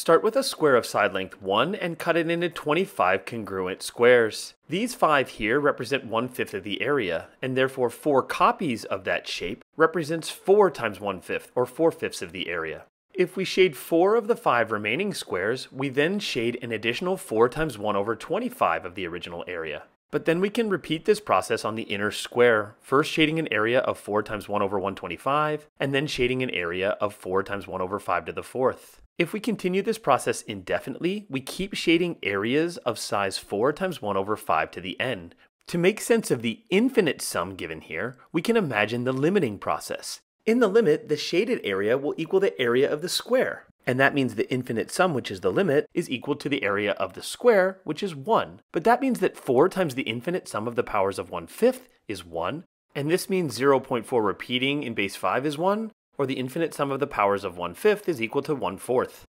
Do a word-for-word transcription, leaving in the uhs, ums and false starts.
Start with a square of side length one and cut it into twenty-five congruent squares. These five here represent one-fifth of the area, and therefore four copies of that shape represents four times one-fifth, or four-fifths of the area. If we shade four of the five remaining squares, we then shade an additional four times one over twenty-five of the original area. But then we can repeat this process on the inner square, first shading an area of four times one over one hundred twenty-five, and then shading an area of four times one over five to the fourth. If we continue this process indefinitely, we keep shading areas of size four times one over five to the n. To make sense of the infinite sum given here, we can imagine the limiting process. In the limit, the shaded area will equal the area of the square, and that means the infinite sum, which is the limit, is equal to the area of the square, which is one. But that means that four times the infinite sum of the powers of one-fifth is one, and this means zero point four repeating in base five is one, or the infinite sum of the powers of one-fifth is equal to one-fourth.